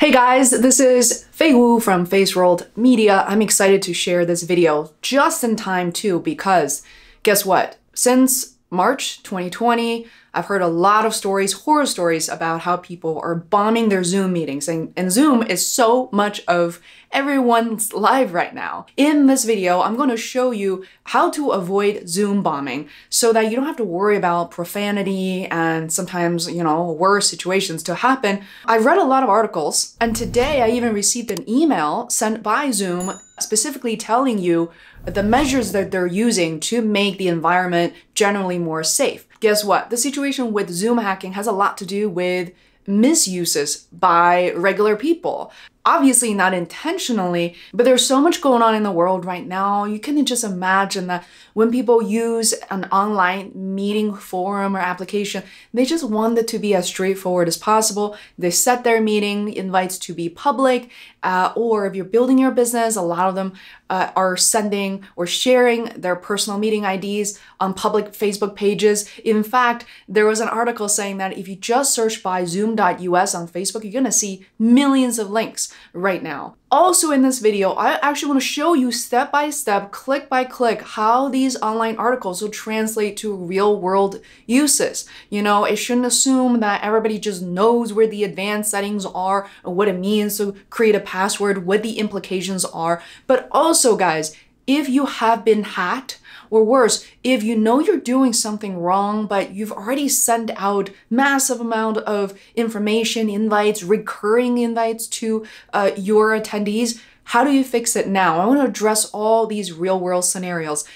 Hey guys, this is Fei Wu from Feisworld Media. I'm excited to share this video just in time too, because guess what? Since March 2020, I've heard a lot of stories, horror stories about how people are bombing their Zoom meetings. And Zoom is so much of everyone's life right now. In this video, I'm going to show you how to avoid Zoom bombing so that you don't have to worry about profanity and sometimes, you know, worse situations to happen. I've read a lot of articles, and today I even received an email sent by Zoom specifically telling you the measures that they're using to make the environment generally more safe. Guess what? The situation with Zoom hacking has a lot to do with misuses by regular people. Obviously not intentionally, but there's so much going on in the world right now. You can just imagine that when people use an online meeting forum or application, they just want it to be as straightforward as possible. They set their meeting invites to be public, or if you're building your business, a lot of them are sending or sharing their personal meeting IDs on public Facebook pages. In fact, there was an article saying that if you just search by zoom.us on Facebook, you're gonna see millions of links right now. Also in this video, I actually want to show you step-by-step, click-by-click, how these online articles will translate to real-world uses. You know, it shouldn't assume that everybody just knows where the advanced settings are and what it means to create a password, what the implications are. But also, guys, if you have been hacked, or worse, if you know you're doing something wrong, but you've already sent out massive amount of information, invites, recurring invites to your attendees, how do you fix it now? I want to address all these real world scenarios.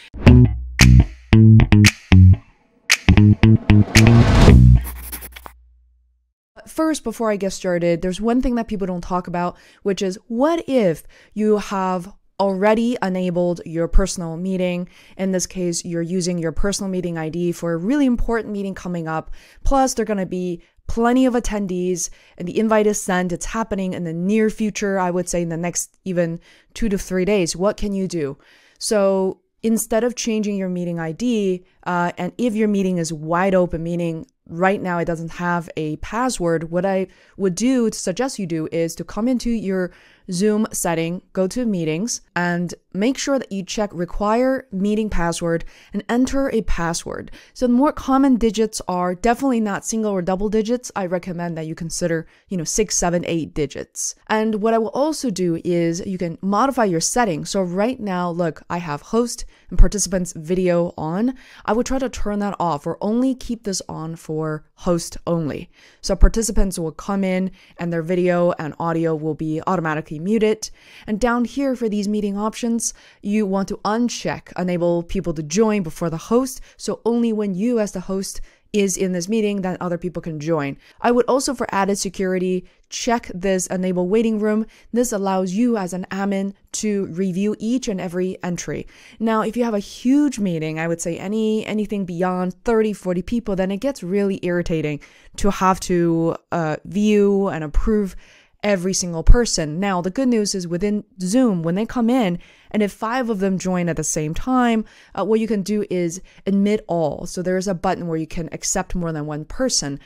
First, before I get started, there's one thing that people don't talk about, which is what if you have already enabled your personal meeting. In this case, you're using your personal meeting ID for a really important meeting coming up. Plus, there are going to be plenty of attendees and the invite is sent. It's happening in the near future. I would say in the next even 2 to 3 days. What can you do? So instead of changing your meeting ID, and if your meeting is wide open, meaning right now it doesn't have a password, what I would do to suggest you do is to come into your Zoom setting, go to meetings, and make sure that you check require meeting password and enter a password. So the more common digits are definitely not single or double digits. I recommend that you consider, you know, 6, 7, 8 digits. And what I will also do is you can modify your setting. So right now, look, I have host and participants video on. I would try to turn that off or only keep this on for host only. So participants will come in and their video and audio will be automatically mute it. And down here for these meeting options, you want to uncheck enable people to join before the host. So only when you as the host is in this meeting, then other people can join. I would also, for added security, check this enable waiting room. This allows you as an admin to review each and every entry. Now, if you have a huge meeting, I would say anything beyond 30, 40 people, then it gets really irritating to have to view and approve every single person. Now, the good news is within Zoom, when they come in, and if 5 of them join at the same time, what you can do is admit all. So there's a button where you can accept more than one person.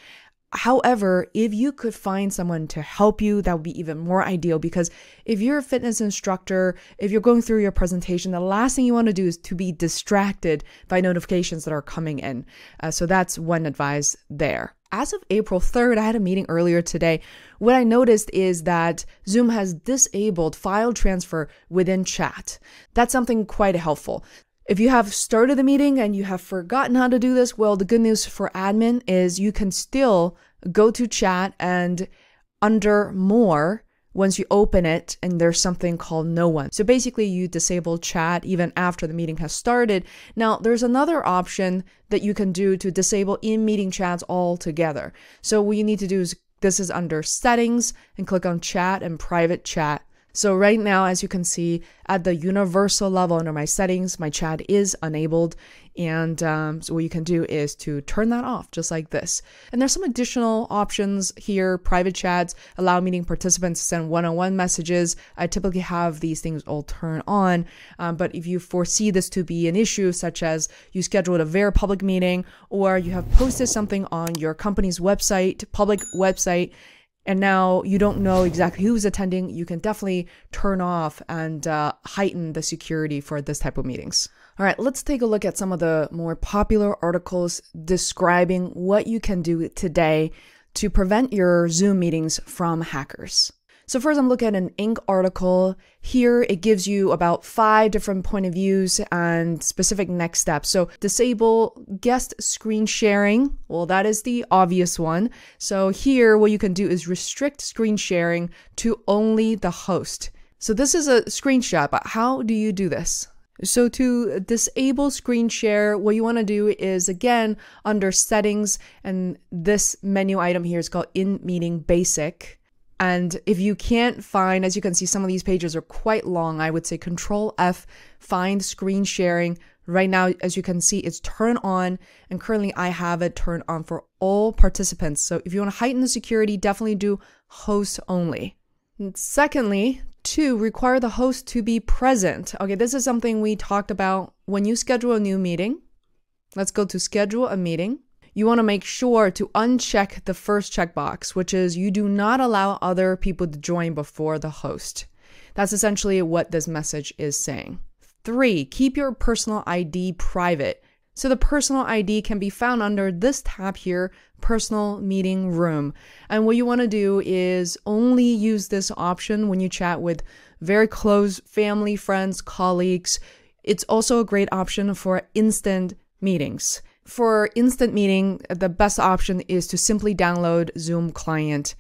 However, if you could find someone to help you, that would be even more ideal, because if you're a fitness instructor, if you're going through your presentation, the last thing you want to do is to be distracted by notifications that are coming in. So that's one advice there. As of April 3rd, I had a meeting earlier today. What I noticed is that Zoom has disabled file transfer within chat. That's something quite helpful. If you have started the meeting and you have forgotten how to do this, well, the good news for admin is you can still go to chat, and under more, once you open it, and there's something called no one. So basically you disable chat even after the meeting has started. Now there's another option that you can do to disable in-meeting chats altogether. So what you need to do is, this is under settings, and click on chat and private chat. So right now, as you can see, at the universal level under my settings, my chat is enabled. And so what you can do is to turn that off just like this. And there's some additional options here. Private chats, allow meeting participants to send one-on-one messages. I typically have these things all turn on. But if you foresee this to be an issue, such as you scheduled a very public meeting, or you have posted something on your company's website, public website, and now you don't know exactly who's attending, you can definitely turn off and heighten the security for this type of meetings. All right, let's take a look at some of the more popular articles describing what you can do today to prevent your Zoom meetings from hackers. So first I'm looking at an Inc. article. Here it gives you about 5 different point of views and specific next steps. So disable guest screen sharing. Well, that is the obvious one. So here what you can do is restrict screen sharing to only the host. So this is a screenshot, but how do you do this? So to disable screen share, what you want to do is, again, under settings, and this menu item here is called in-meeting basic. And if you can't find, as you can see, some of these pages are quite long, I would say Control F, find screen sharing. Right now, as you can see, it's turned on, and currently I have it turned on for all participants. So if you want to heighten the security, definitely do host only. And secondly, 2, require the host to be present. Okay, this is something we talked about when you schedule a new meeting. Let's go to schedule a meeting. You want to make sure to uncheck the first checkbox, which is you do not allow other people to join before the host. That's essentially what this message is saying. 3, keep your personal ID private. So the personal ID can be found under this tab here, personal meeting room. And what you want to do is only use this option when you chat with very close family, friends, colleagues. It's also a great option for instant meetings. For instant meeting, the best option is to simply download Zoom client.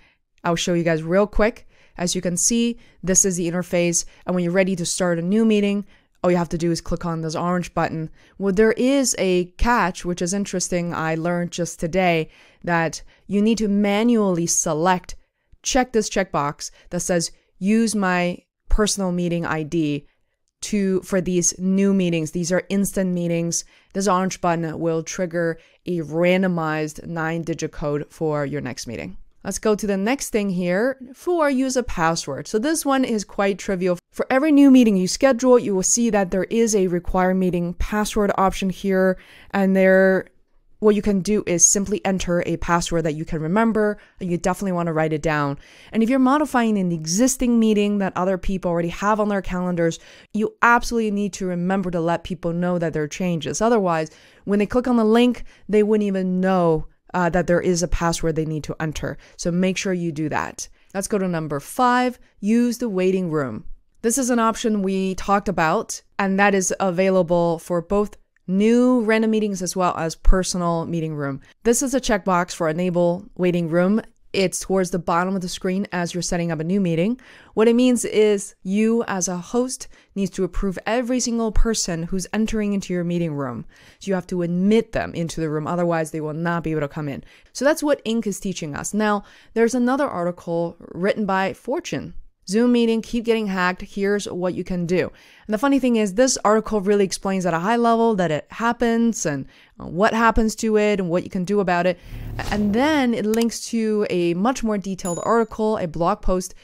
I'll show you guys real quick. As you can see, this is the interface. And when you're ready to start a new meeting, all you have to do is click on this orange button. Well, there is a catch, which is interesting. I learned just today that you need to manually select, check this checkbox that says, use my personal meeting ID for these new meetings. These are instant meetings. This orange button will trigger a randomized 9-digit code for your next meeting. Let's go to the next thing here, for use a password. So this one is quite trivial. For every new meeting you schedule, you will see that there is a require meeting password option here. And there, what you can do is simply enter a password that you can remember, and you definitely want to write it down. And if you're modifying an existing meeting that other people already have on their calendars, you absolutely need to remember to let people know that there are changes. Otherwise, when they click on the link, they wouldn't even know that there is a password they need to enter. So make sure you do that. Let's go to number 5, use the waiting room. This is an option we talked about, and that is available for both new random meetings as well as personal meeting room. This is a checkbox for enable waiting room. It's towards the bottom of the screen as you're setting up a new meeting. What it means is you as a host needs to approve every single person who's entering into your meeting room. So you have to admit them into the room, otherwise they will not be able to come in. So that's what Inc. is teaching us. Now, there's another article written by Fortune. Zoom meeting, keep getting hacked, here's what you can do. And the funny thing is, this article really explains at a high level that it happens and what happens to it and what you can do about it. And then it links to a much more detailed article, a blog post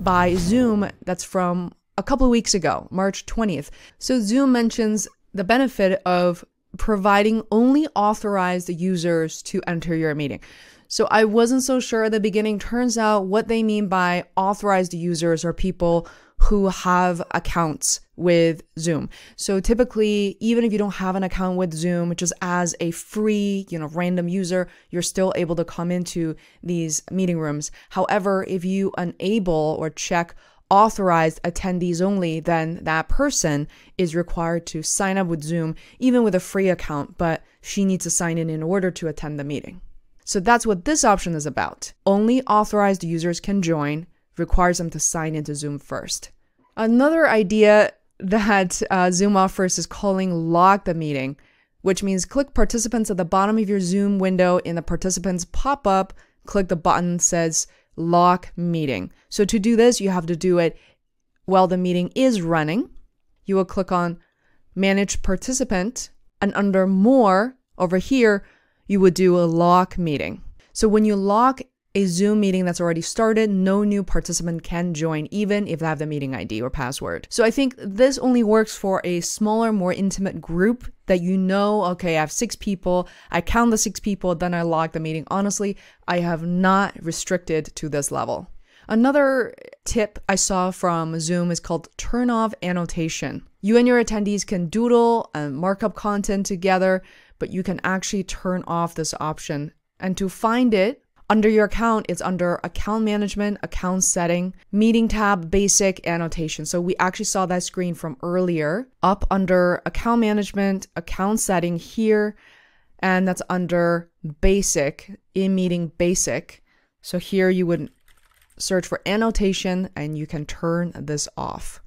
by Zoom that's from a couple of weeks ago, March 20th. So Zoom mentions the benefit of providing only authorized users to enter your meeting. So I wasn't so sure at the beginning. Turns out what they mean by authorized users are people who have accounts with Zoom. So typically, even if you don't have an account with Zoom, just as a free, random user, you're still able to come into these meeting rooms. However, if you enable or check authorized attendees only, then that person is required to sign up with Zoom, even with a free account, but she needs to sign in order to attend the meeting. So that's what this option is about. Only authorized users can join, requires them to sign into Zoom first. Another idea that Zoom offers is calling log the meeting, which means click participants at the bottom of your Zoom window. In the participants pop-up, click the button that says log meeting. So to do this, you have to do it while the meeting is running. You will click on manage participant, and under more over here, you would do a log meeting. So when you log a Zoom meeting that's already started, no new participant can join, even if they have the meeting ID or password. So I think this only works for a smaller, more intimate group that you know, okay, I have 6 people, I count the 6 people, then I log the meeting. Honestly, I have not restricted to this level. Another tip I saw from Zoom is called turn off annotation. You and your attendees can doodle and mark up content together, but you can actually turn off this option. And to find it, under your account, it's under Account Management, Account Setting, Meeting tab, Basic Annotation. So we actually saw that screen from earlier up under Account Management, Account Setting here, and that's under Basic, In-Meeting Basic. So here you would search for annotation and you can turn this off.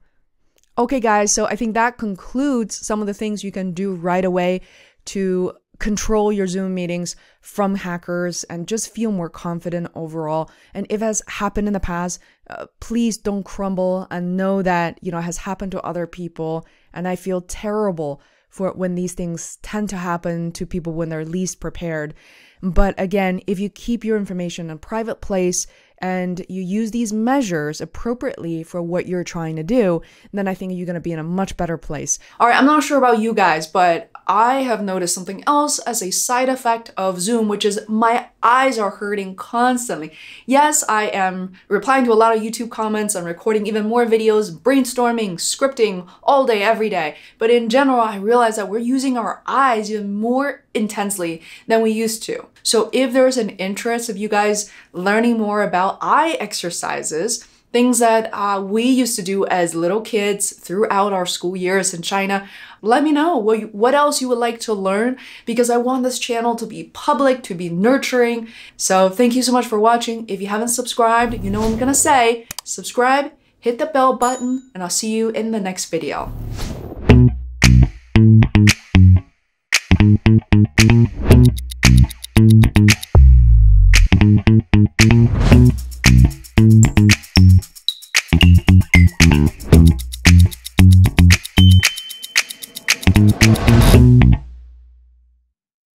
Okay guys, so I think that concludes some of the things you can do right away to control your Zoom meetings from hackers and just feel more confident overall. And if it has happened in the past, please don't crumble and know that, you know, it has happened to other people. And I feel terrible for when these things tend to happen to people when they're least prepared. But again, if you keep your information in a private place and you use these measures appropriately for what you're trying to do, then I think you're going to be in a much better place. All right, I'm not sure about you guys, but I have noticed something else as a side effect of Zoom, which is my eyes are hurting constantly. Yes, I am replying to a lot of YouTube comments, I'm recording even more videos, brainstorming, scripting all day, every day. But in general, I realize that we're using our eyes even more intensely than we used to. So if there's an interest of you guys learning more about eye exercises, things that we used to do as little kids throughout our school years in China, let me know what else you would like to learn, because I want this channel to be public, to be nurturing. So thank you so much for watching. If you haven't subscribed, you know what I'm gonna say. Subscribe, hit the bell button, and I'll see you in the next video.